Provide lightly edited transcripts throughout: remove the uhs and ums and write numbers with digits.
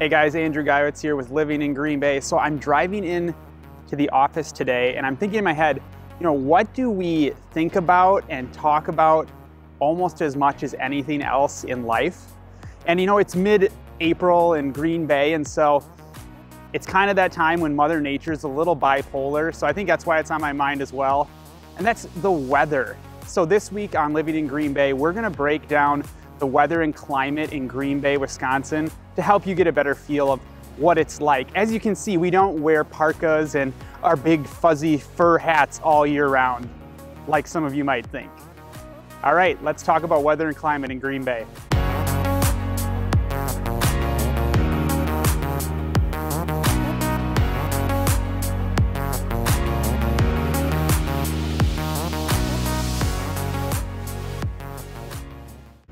Hey guys, Andrew Geiwitz here with Living in Green Bay. So I'm driving in to the office today and I'm thinking in my head, you know, what do we think about and talk about almost as much as anything else in life? And you know, it's mid-April in Green Bay, and so it's kind of that time when Mother Nature's a little bipolar. So I think that's why it's on my mind as well. And that's the weather. So this week on Living in Green Bay, we're gonna break down the weather and climate in Green Bay, Wisconsin, to help you get a better feel of what it's like. As you can see, we don't wear parkas and our big fuzzy fur hats all year round, like some of you might think. All right, let's talk about weather and climate in Green Bay.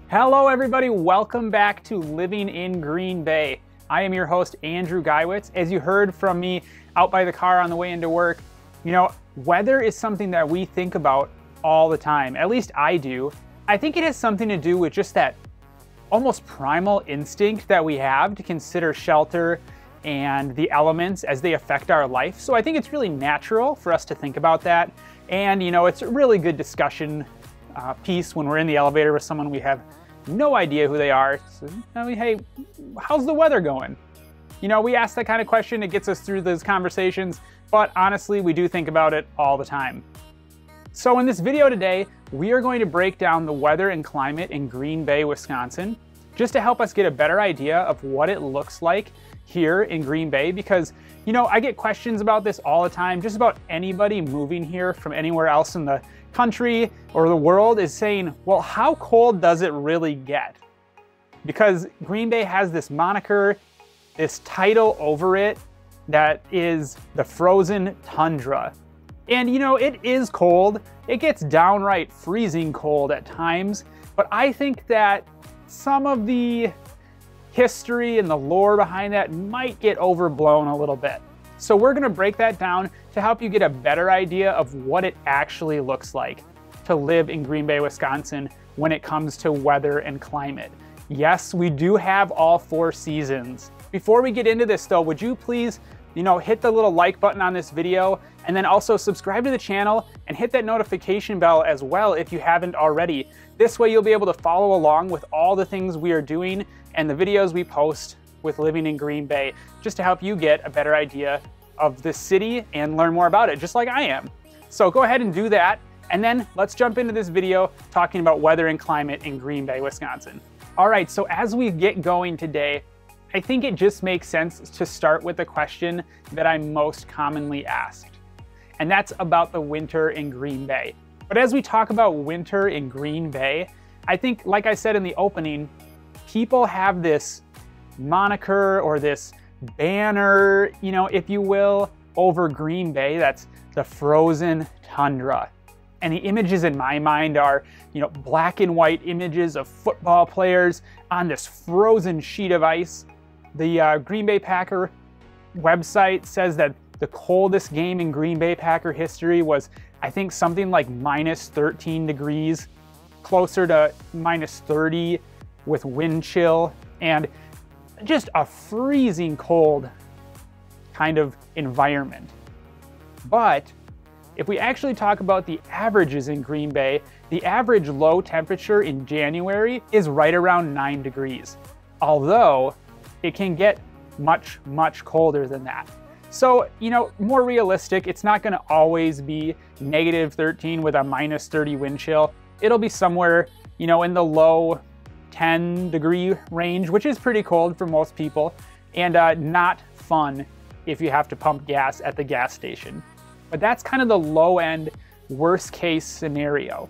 Hello everybody, welcome back to Living in Green Bay. I am your host, Andrew Geiwitz. As you heard from me out by the car on the way into work, you know, weather is something that we think about all the time. At least I do. I think it has something to do with just that almost primal instinct that we have to consider shelter and the elements as they affect our life. So I think it's really natural for us to think about that. And you know, it's a really good discussion piece when we're in the elevator with someone we have no idea who they are. So, hey, how's the weather going? You know, we ask that kind of question, it gets us through those conversations, but honestly, we do think about it all the time. So in this video today, we are going to break down the weather and climate in Green Bay, Wisconsin, just to help us get a better idea of what it looks like here in Green Bay, because, you know, I get questions about this all the time. Just about anybody moving here from anywhere else in the country or the world is saying, well, how cold does it really get? Because Green Bay has this moniker, this title over it, that is the frozen tundra. And you know, it is cold. It gets downright freezing cold at times, but I think that some of the history and the lore behind that might get overblown a little bit. So we're gonna break that down to help you get a better idea of what it actually looks like to live in Green Bay, Wisconsin when it comes to weather and climate. Yes, we do have all four seasons. Before we get into this though, would you please, you know, hit the little like button on this video, and then also subscribe to the channel and hit that notification bell as well if you haven't already. This way you'll be able to follow along with all the things we are doing and the videos we post with Living in Green Bay, just to help you get a better idea of the city and learn more about it, just like I am. So go ahead and do that, and then let's jump into this video talking about weather and climate in Green Bay, Wisconsin. All right, so as we get going today, I think it just makes sense to start with the question that I'm most commonly asked, and that's about the winter in Green Bay. But as we talk about winter in Green Bay, I think, like I said in the opening, people have this moniker or this banner, you know, if you will, over Green Bay, that's the frozen tundra. And the images in my mind are, you know, black and white images of football players on this frozen sheet of ice. The Green Bay Packer website says that the coldest game in Green Bay Packer history was, I think, something like minus 13 degrees, closer to minus 30 with wind chill, and just a freezing cold kind of environment. But if we actually talk about the averages in Green Bay, the average low temperature in January is right around 9 degrees, although it can get much, much colder than that. So, you know, more realistic, it's not gonna always be negative 13 with a minus 30 wind chill. It'll be somewhere, you know, in the low 10 degree range, which is pretty cold for most people, and not fun if you have to pump gas at the gas station. But that's kind of the low end, worst case scenario.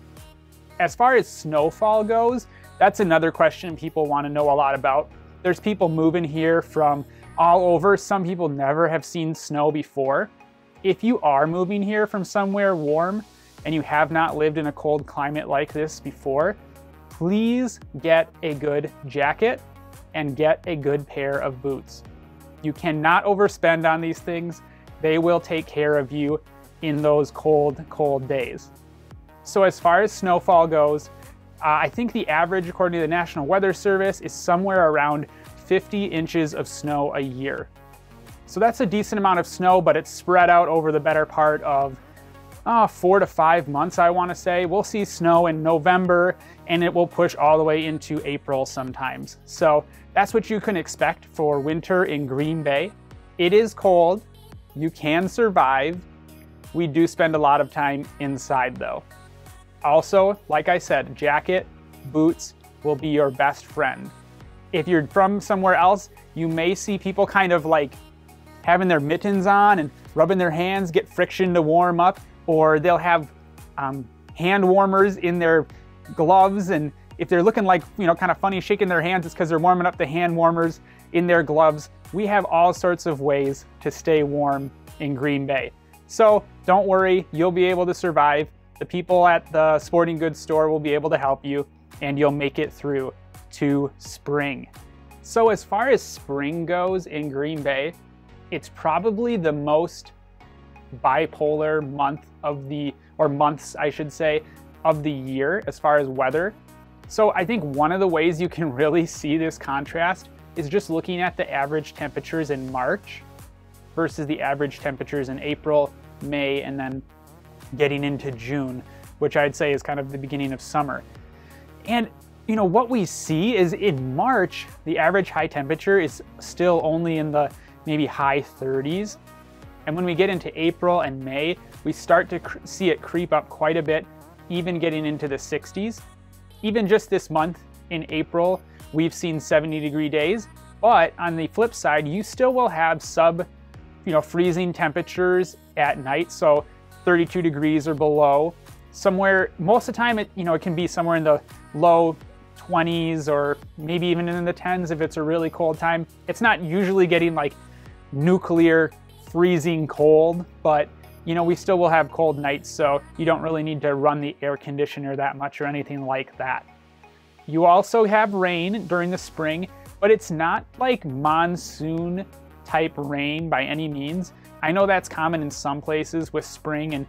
As far as snowfall goes, that's another question people want to know a lot about. There's people moving here from all over. Some people never have seen snow before. If you are moving here from somewhere warm and you have not lived in a cold climate like this before, please get a good jacket and get a good pair of boots. You cannot overspend on these things. They will take care of you in those cold, cold days. So as far as snowfall goes, I think the average, according to the National Weather Service, is somewhere around 50 inches of snow a year. So that's a decent amount of snow, but it's spread out over the better part of 4 to 5 months, I want to say. We'll see snow in November, and it will push all the way into April sometimes. So that's what you can expect for winter in Green Bay. It is cold. You can survive. We do spend a lot of time inside, though. Also, like I said, jacket, boots will be your best friend. If you're from somewhere else, you may see people kind of like having their mittens on and rubbing their hands, get friction to warm up, or they'll have hand warmers in their gloves. And if they're looking like, you know, kind of funny, shaking their hands, it's because they're warming up the hand warmers in their gloves. We have all sorts of ways to stay warm in Green Bay. So don't worry, you'll be able to survive. The people at the sporting goods store will be able to help you, and you'll make it through to spring. So as far as spring goes in Green Bay, it's probably the most bipolar month of the, or months I should say, of the year as far as weather. So I think one of the ways you can really see this contrast is just looking at the average temperatures in March versus the average temperatures in April, May, and then getting into June, which I'd say is kind of the beginning of summer. And you know, what we see is in March, the average high temperature is still only in the maybe high 30s. And when we get into April and May, we start to see it creep up quite a bit, even getting into the 60s. Even just this month in April, we've seen 70-degree days, but on the flip side, you still will have freezing temperatures at night. So 32 degrees or below, somewhere, most of the time it can be somewhere in the low 20s or maybe even in the 10s if it's a really cold time. It's not usually getting like nuclear freezing cold, but you know, we still will have cold nights, so you don't really need to run the air conditioner that much or anything like that. You also have rain during the spring, but it's not like monsoon type rain by any means. I know that's common in some places with spring and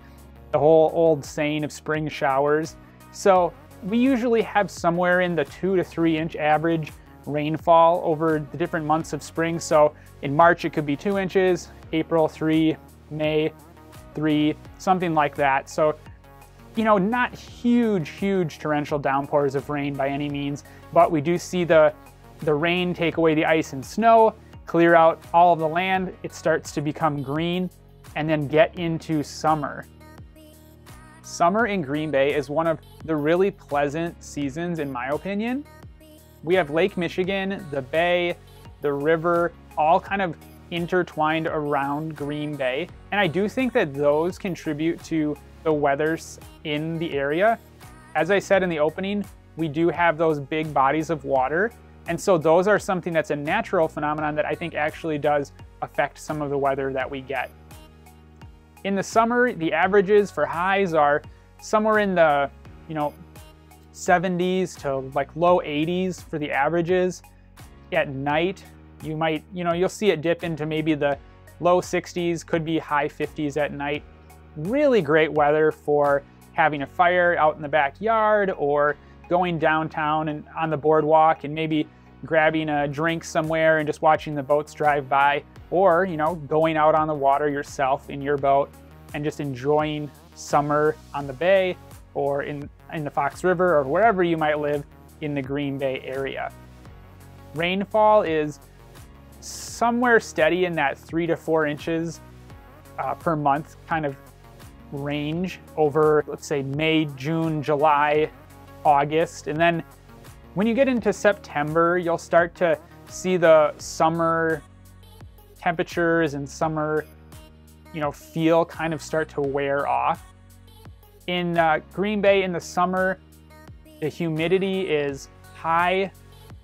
the whole old saying of spring showers. So we usually have somewhere in the 2 to 3 inch average rainfall over the different months of spring. So in March, it could be 2 inches, April 3, May 3, something like that. So, you know, not huge, huge torrential downpours of rain by any means, but we do see the rain take away the ice and snow, clear out all of the land, it starts to become green, and then get into summer. Summer in Green Bay is one of the really pleasant seasons, in my opinion. We have Lake Michigan, the bay, the river, all kind of intertwined around Green Bay. And I do think that those contribute to the weather in the area. As I said in the opening, we do have those big bodies of water. And so those are something that's a natural phenomenon that I think actually does affect some of the weather that we get. In the summer, the averages for highs are somewhere in the 70s to like low 80s for the averages. At night, you might, you'll see it dip into maybe the low 60s, could be high 50s at night. Really great weather for having a fire out in the backyard or going downtown and on the boardwalk and maybe grabbing a drink somewhere and just watching the boats drive by, or going out on the water yourself in your boat and just enjoying summer on the bay or in the Fox River or wherever you might live in the Green Bay area. Rainfall is somewhere steady in that 3 to 4 inches per month kind of range over, let's say, May, June, July, August. And then when you get into September, you'll start to see the summer temperatures and summer, feel kind of start to wear off. In Green Bay in the summer, the humidity is high.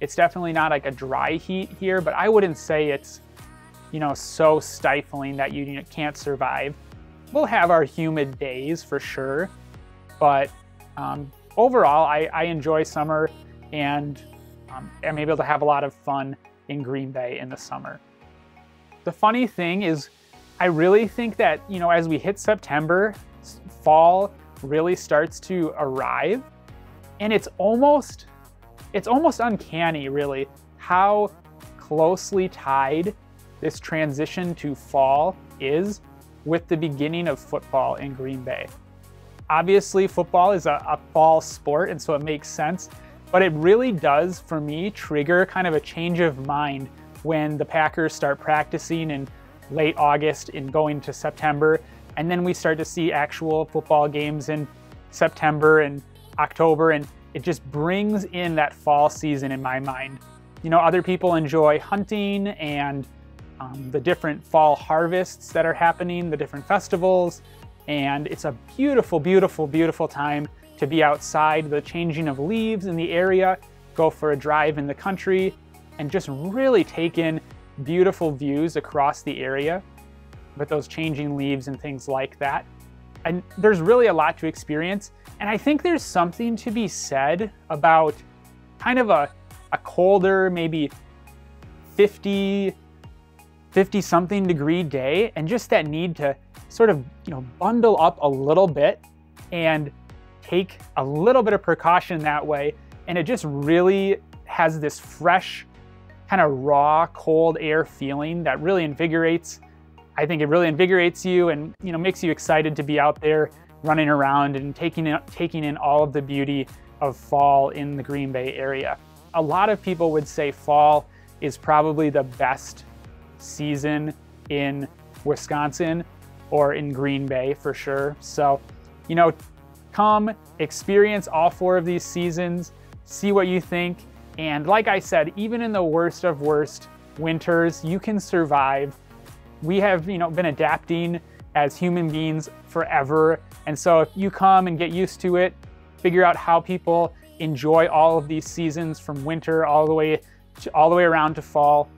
It's definitely not like a dry heat here, but I wouldn't say it's, so stifling that you can't survive. We'll have our humid days for sure, but overall, I enjoy summer, and I'm able to have a lot of fun in Green Bay in the summer. The funny thing is, I really think that, as we hit September, fall really starts to arrive, and it's almost uncanny, really, how closely tied this transition to fall is with the beginning of football in Green Bay. Obviously, football is a fall sport, and so it makes sense, but it really does, for me, trigger kind of a change of mind when the Packers start practicing in late August and going to September, and then we start to see actual football games in September and October, and it just brings in that fall season in my mind. You know, other people enjoy hunting and the different fall harvests that are happening, the different festivals, and it's a beautiful, beautiful, beautiful time to be outside, the changing of leaves in the area, go for a drive in the country, and just really take in beautiful views across the area with those changing leaves and things like that. And there's really a lot to experience. And I think there's something to be said about kind of a colder, maybe 50-something degree day, and just that need to sort of, you know, bundle up a little bit and take a little bit of precaution that way. And it just really has this fresh, kind of raw, cold air feeling that really invigorates. I think it really invigorates you and, you know, makes you excited to be out there running around and taking in all of the beauty of fall in the Green Bay area. A lot of people would say fall is probably the best season in Wisconsin or in Green Bay for sure. So, you know, come experience all four of these seasons, see what you think. And like I said, even in the worst of worst winters, you can survive. We have, you know, been adapting as human beings forever. And so if you come and get used to it, figure out how people enjoy all of these seasons from winter all the way around to fall,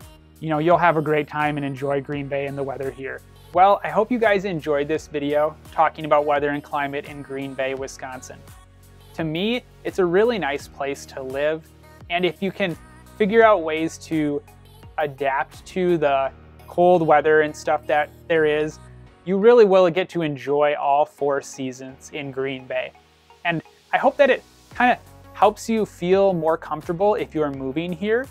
you know, you'll have a great time and enjoy Green Bay and the weather here. Well, I hope you guys enjoyed this video talking about weather and climate in Green Bay, Wisconsin. To me, it's a really nice place to live. And if you can figure out ways to adapt to the cold weather and stuff that there is, you really will get to enjoy all four seasons in Green Bay. And I hope that it kind of helps you feel more comfortable if you're moving here.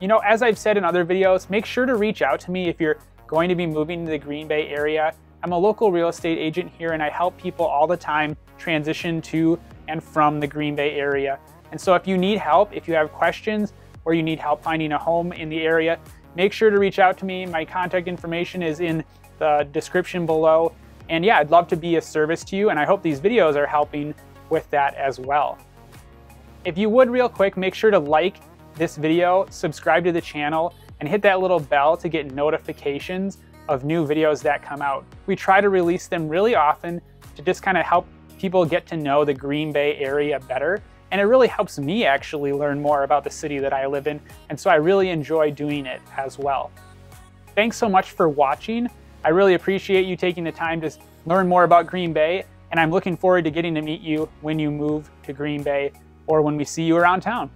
You know, as I've said in other videos, make sure to reach out to me if you're going to be moving to the Green Bay area. I'm a local real estate agent here, and I help people all the time transition to and from the Green Bay area. And so if you need help, if you have questions, or you need help finding a home in the area, make sure to reach out to me. My contact information is in the description below. And yeah, I'd love to be of service to you, and I hope these videos are helping with that as well. If you would, real quick, make sure to like this video, subscribe to the channel, and hit that little bell to get notifications of new videos that come out. We try to release them really often to just kind of help people get to know the Green Bay area better. And it really helps me actually learn more about the city that I live in, and so I really enjoy doing it as well. Thanks so much for watching. I really appreciate you taking the time to learn more about Green Bay, and I'm looking forward to getting to meet you when you move to Green Bay or when we see you around town.